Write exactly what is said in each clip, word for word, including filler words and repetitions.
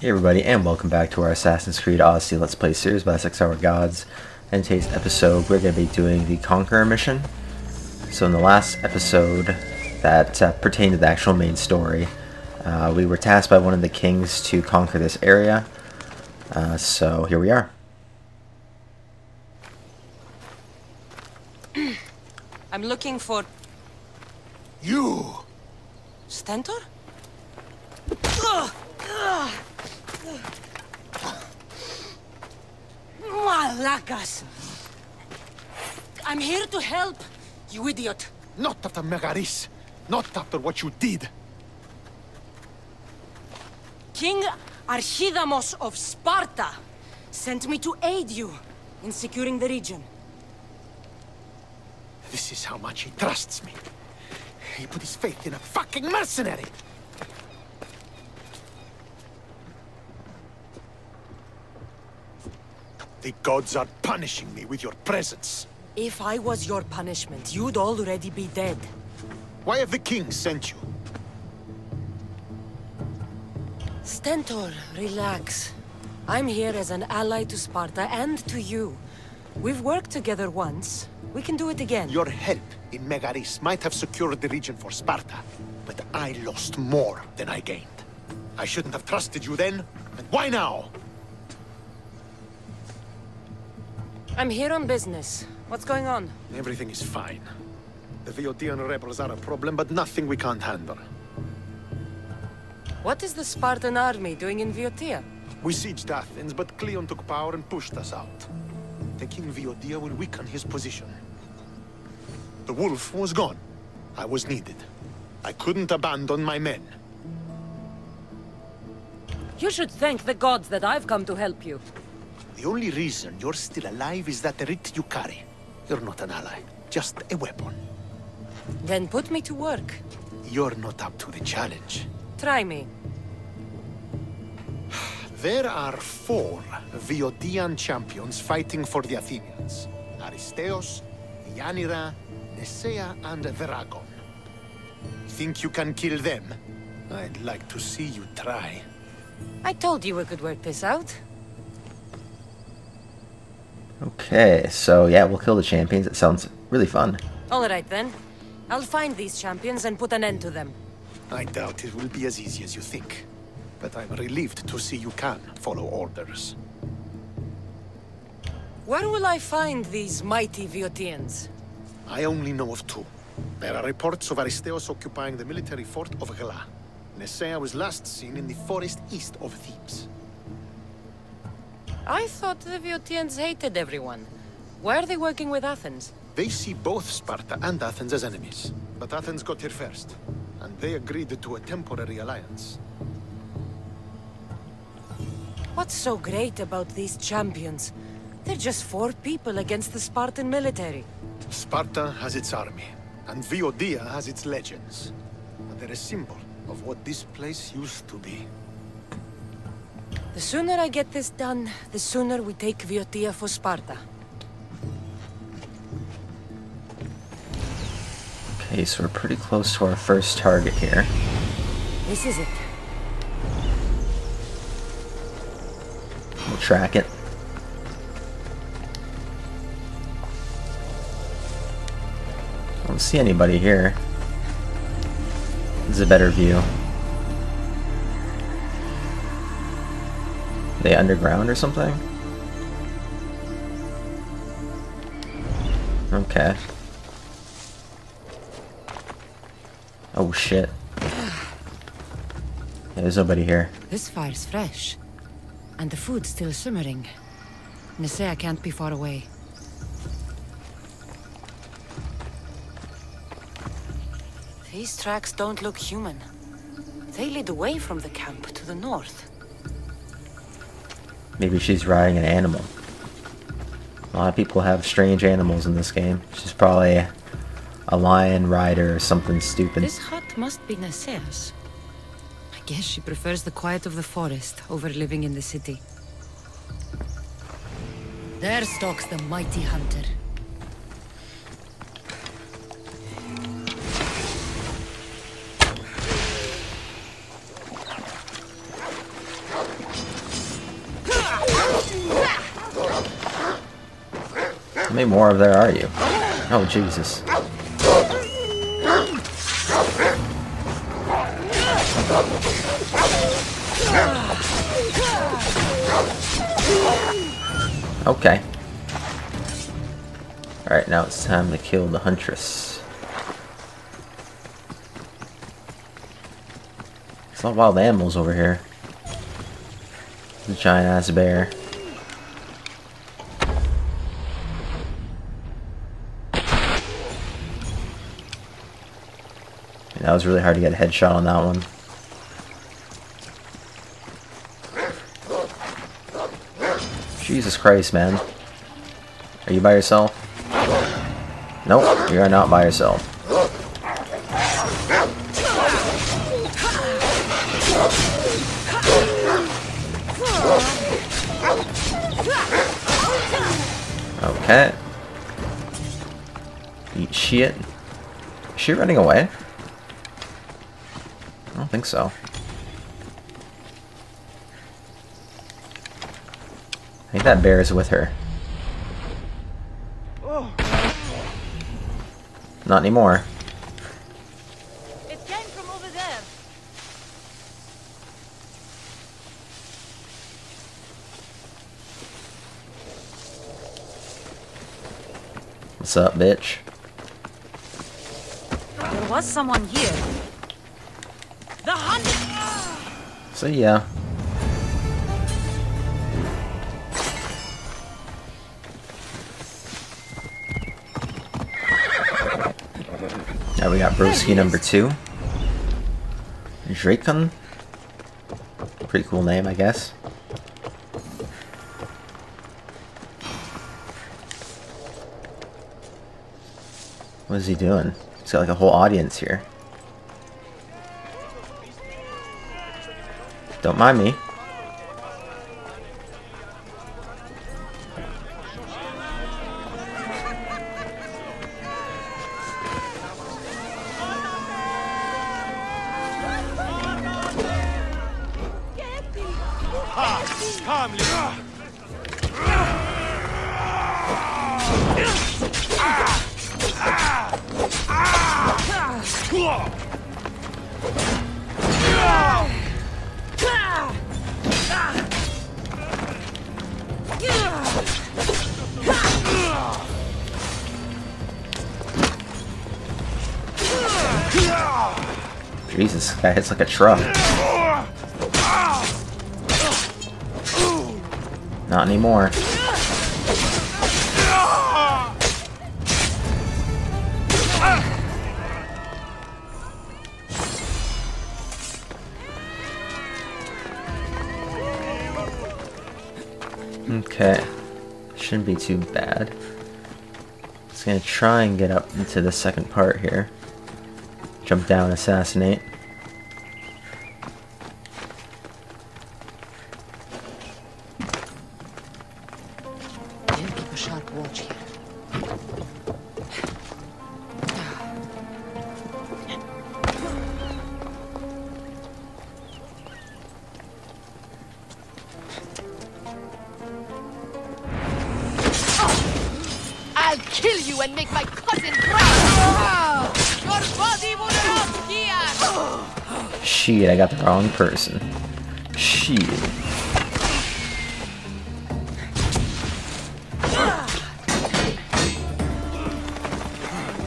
Hey everybody, and welcome back to our Assassin's Creed Odyssey Let's Play series by six hour gods. In today's episode, we're going to be doing the Conqueror mission. So in the last episode that uh, pertained to the actual main story, uh, we were tasked by one of the kings to conquer this area. Uh, so here we are. I'm looking for... you! Stentor? Ugh! Ugh! Malakas! I'm here to help, you idiot! Not after Megaris! Not after what you did! King Archidamos of Sparta sent me to aid you in securing the region. This is how much he trusts me. He put his faith in a fucking mercenary! The gods are punishing me with your presence. If I was your punishment, you'd already be dead. Why have the king sent you? Stentor, relax. I'm here as an ally to Sparta and to you. We've worked together once. We can do it again. Your help in Megaris might have secured the region for Sparta, but I lost more than I gained. I shouldn't have trusted you then, and why now? I'm here on business. What's going on? Everything is fine. The Viotian rebels are a problem, but nothing we can't handle. What is the Spartan army doing in Viotia? We sieged Athens, but Cleon took power and pushed us out. Taking Viotia will weaken his position. The wolf was gone. I was needed. I couldn't abandon my men. You should thank the gods that I've come to help you. The only reason you're still alive is that writ you carry. You're not an ally, just a weapon. Then put me to work. You're not up to the challenge. Try me. There are four Viotian champions fighting for the Athenians. Aristeos, Yanira, Nesaia, and Veragon. Think you can kill them? I'd like to see you try. I told you we could work this out. Okay, so yeah, we'll kill the champions. It sounds really fun. All right then. I'll find these champions and put an end to them. I doubt it will be as easy as you think. But I'm relieved to see you can follow orders. Where will I find these mighty Viotians? I only know of two. There are reports of Aristeos occupying the military fort of Gela. Nesaia was last seen in the forest east of Thebes. I thought the Viotians hated everyone. Why are they working with Athens? They see both Sparta and Athens as enemies. But Athens got here first, and they agreed to a temporary alliance. What's so great about these champions? They're just four people against the Spartan military. Sparta has its army, and Viotia has its legends. But they're a symbol of what this place used to be. The sooner I get this done, the sooner we take Viotia for Sparta. Okay, so we're pretty close to our first target here. This is it. We'll track it. I don't see anybody here. This is a better view. Are they underground or something? Okay. Oh shit. Yeah, there's nobody here. This fire's fresh. And the food's still simmering. Nesaia can't be far away. These tracks don't look human. They lead away from the camp to the north. Maybe she's riding an animal. A lot of people have strange animals in this game. She's probably a lion rider or something stupid. This hut must be Nesaia's. Yes, she prefers the quiet of the forest over living in the city. There stalks the mighty hunter. How many more of there are you? Oh, Jesus. Okay. Alright, now it's time to kill the Huntress. It's all wild animals over here. The giant ass bear. And that was really hard to get a headshot on that one. Jesus Christ, man. Are you by yourself? Nope, you are not by yourself. Okay. Eat shit. Is she running away? I don't think so. I think that bear is with her. Oh. Not anymore. It came from over there. What's up, bitch? There was someone here. The hunt. See ya. Now we got Broski number two. Drakon. Pretty cool name, I guess. What is he doing? He's got like a whole audience here. Don't mind me. Jesus, that hits like a truck. Not anymore. Okay, shouldn't be too bad. Just gonna try and get up into the second part here. Jump down and assassinate. Shit, I got the wrong person. Shit.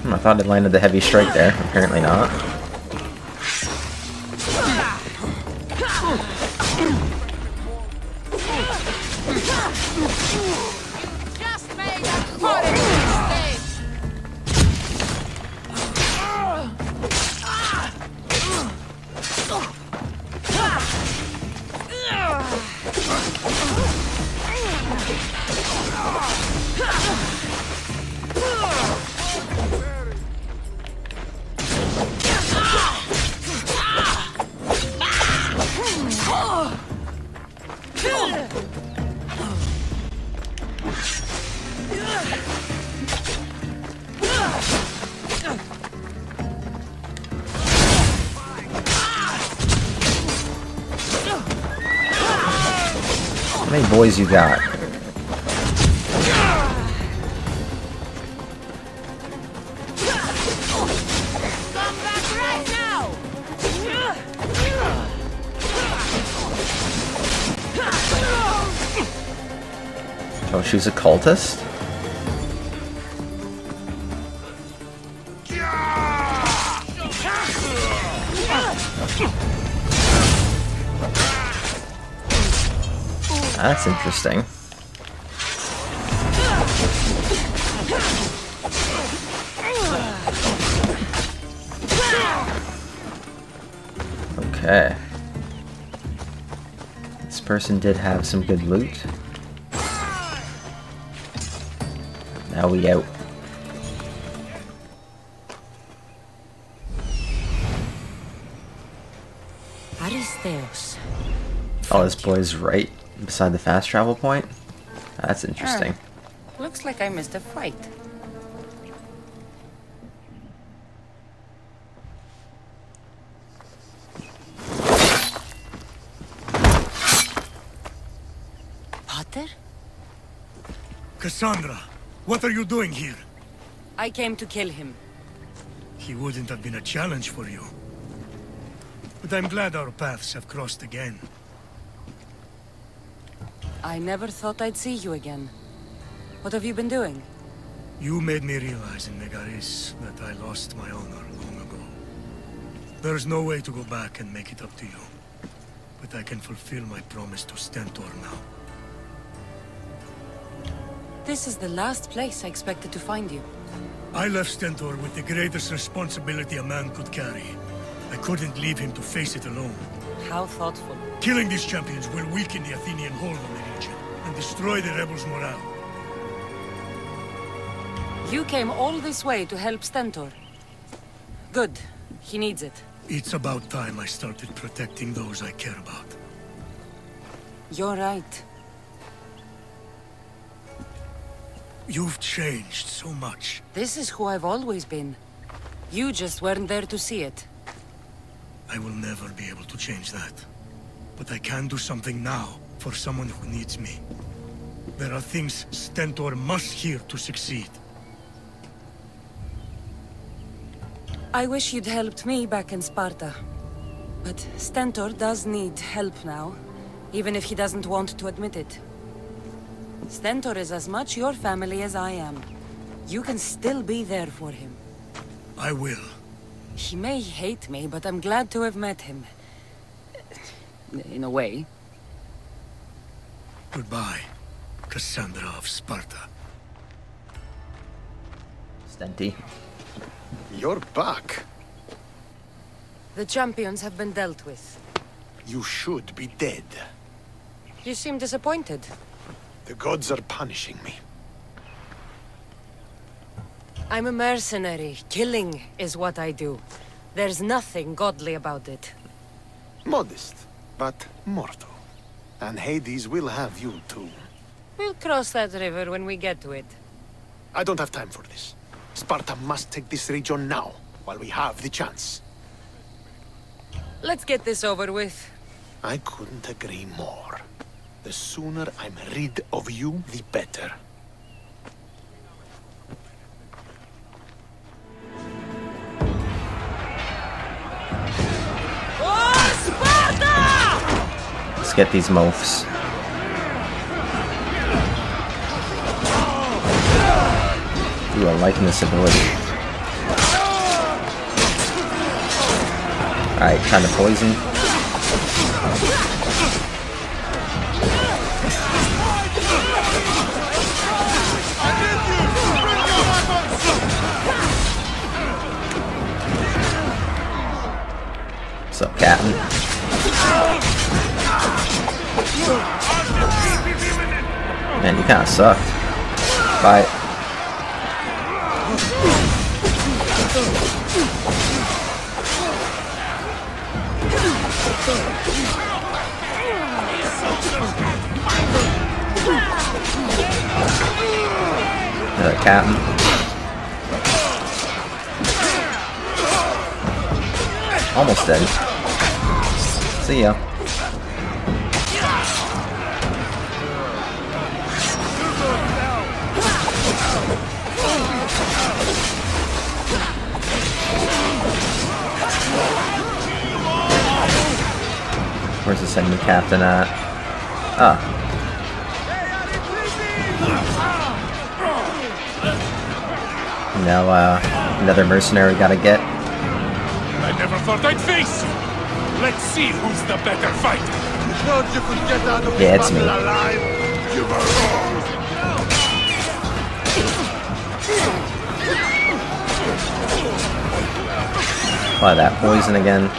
Hmm, I thought it landed the heavy strike there. Apparently not. How many boys you got? Oh, she's a cultist? That's interesting. Okay. This person did have some good loot. Now we out. Aristeos. Oh, this boy's right beside the fast travel point? That's interesting. Uh, looks like I missed a fight. Potter? Cassandra, what are you doing here? I came to kill him. He wouldn't have been a challenge for you. But I'm glad our paths have crossed again. I never thought I'd see you again. What have you been doing? You made me realize in Megaris that I lost my honor long ago. There's no way to go back and make it up to you. But I can fulfill my promise to Stentor now. This is the last place I expected to find you. I left Stentor with the greatest responsibility a man could carry. I couldn't leave him to face it alone. How thoughtful. Killing these champions will weaken the Athenian hold on the region and destroy the rebels' morale. You came all this way to help Stentor. Good. He needs it. It's about time I started protecting those I care about. You're right. You've changed so much. This is who I've always been. You just weren't there to see it. I will never be able to change that. But I can do something now for someone who needs me. There are things Stentor must hear to succeed. I wish you'd helped me back in Sparta. But Stentor does need help now, even if he doesn't want to admit it. Stentor is as much your family as I am. You can still be there for him. I will. He may hate me, but I'm glad to have met him. In a way. Goodbye, Cassandra of Sparta. Stenty. You're back. The champions have been dealt with. You should be dead. You seem disappointed. The gods are punishing me. I'm a mercenary. Killing is what I do. There's nothing godly about it. Modest, but mortal. And Hades will have you too. We'll cross that river when we get to it. I don't have time for this. Sparta must take this region now, while we have the chance. Let's get this over with. I couldn't agree more. The sooner I'm rid of you, the better. Let's get these mofs. Ooh, I'm liking this ability. Alright, kind of poison. What's up, Captain? Man, you kinda sucked. Bye. Another captain. Almost dead. See ya. Where's the enemy captain at? Ah. Now, uh, another mercenary gotta get. I never thought I'd face you! Let's see who's the better fighter! You thought you could get out of yeah, it's me. Alive? You were wrong! Apply that poison again.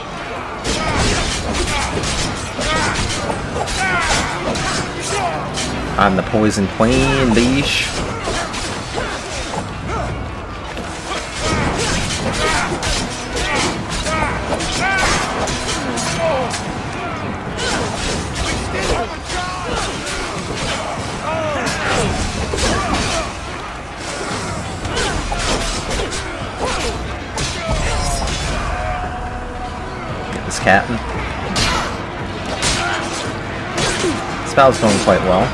I'm the poison queen, bish. Get this captain. This battle's going quite well.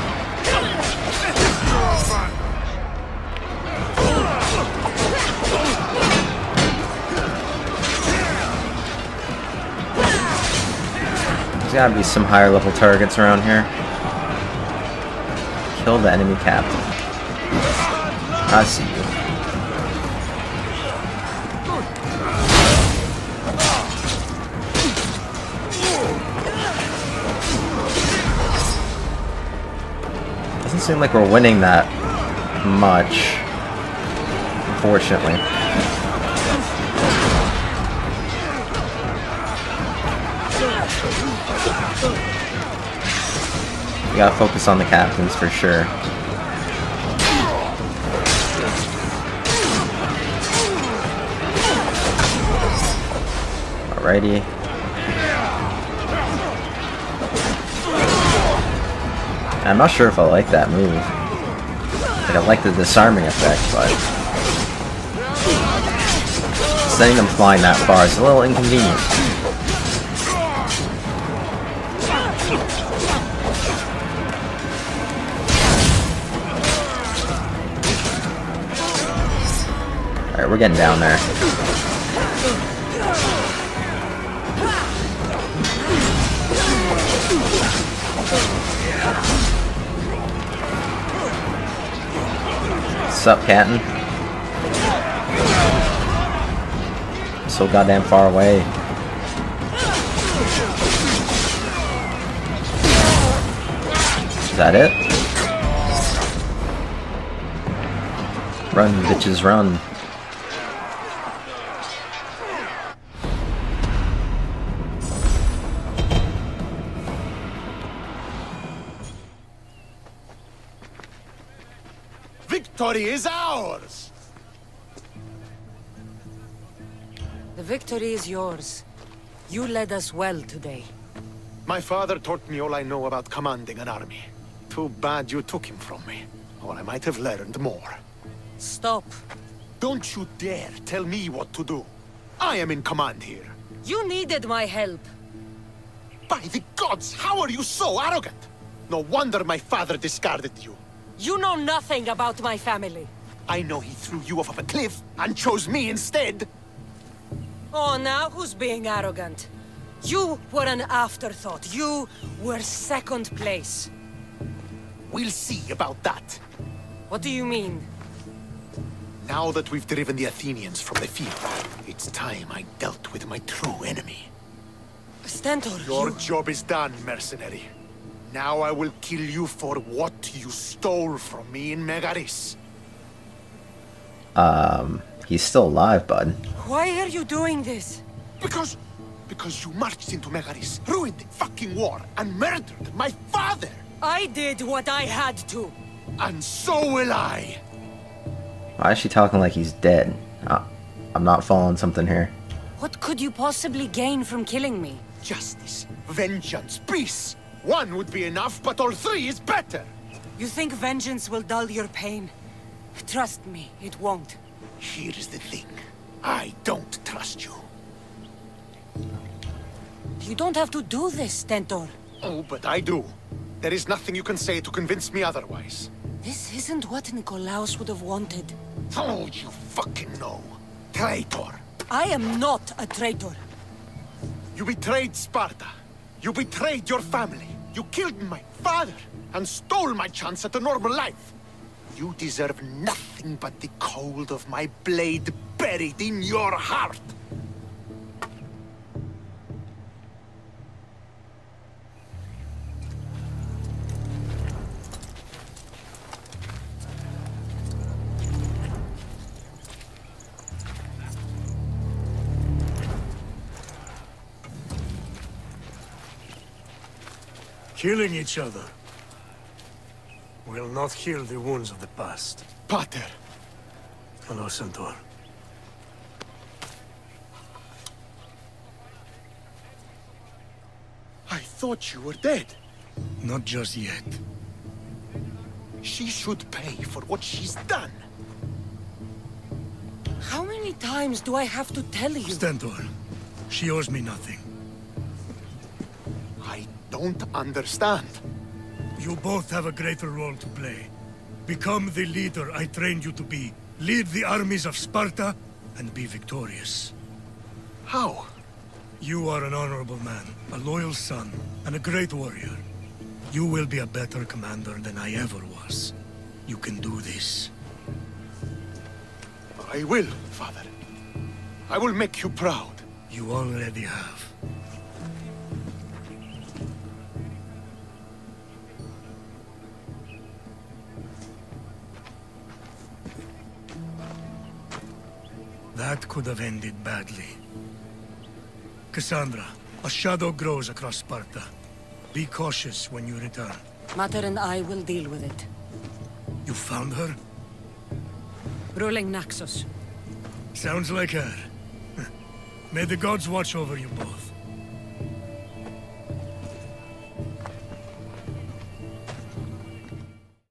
There's gotta be some higher level targets around here. Kill the enemy captain. I see you. Doesn't seem like we're winning that much, unfortunately. We gotta focus on the captains for sure. Alrighty. I'm not sure if I like that move. Like, I like the disarming effect, but sending them flying that far is a little inconvenient. We're getting down there. Sup, Captain? So goddamn far away. Is that it? Run, bitches, run. Victory is ours. The victory is yours. You led us well today. My father taught me all I know about commanding an army. Too bad you took him from me, or I might have learned more. Stop. Don't you dare tell me what to do. I am in command here. You needed my help. By the gods, how are you so arrogant? No wonder my father discarded you. You know nothing about my family. I know he threw you off of a cliff and chose me instead. Oh, now who's being arrogant? You were an afterthought. You were second place. We'll see about that. What do you mean? Now that we've driven the Athenians from the field, it's time I dealt with my true enemy. Stentor, Your you... job is done, mercenary. Now I will kill you for what you stole from me in Megaris. Um, he's still alive, bud. Why are you doing this? Because... because you marched into Megaris, ruined the fucking war, and murdered my father! I did what I had to. And so will I! Why is she talking like he's dead? Uh, I'm not following something here. What could you possibly gain from killing me? Justice, vengeance, peace! One would be enough, but all three is better! You think vengeance will dull your pain? Trust me, it won't. Here is the thing. I don't trust you. You don't have to do this, Stentor. Oh, but I do. There is nothing you can say to convince me otherwise. This isn't what Nikolaos would have wanted. Oh, you fucking know. Traitor. I am not a traitor. You betrayed Sparta. You betrayed your family. You killed my father and stole my chance at a normal life. You deserve nothing but the cold of my blade buried in your heart! Killing each other will not heal the wounds of the past. Pater! Hello, Stentor. I thought you were dead. Not just yet. She should pay for what she's done. How many times do I have to tell you? Stentor, she owes me nothing. Don't understand. You both have a greater role to play. Become the leader I trained you to be. Lead the armies of Sparta and be victorious. How? You are an honorable man, a loyal son, and a great warrior. You will be a better commander than I ever was. You can do this. I will, Father. I will make you proud. You already have. That could have ended badly. Cassandra, a shadow grows across Sparta. Be cautious when you return. Mater and I will deal with it. You found her? Ruling Naxos. Sounds like her. May the gods watch over you both.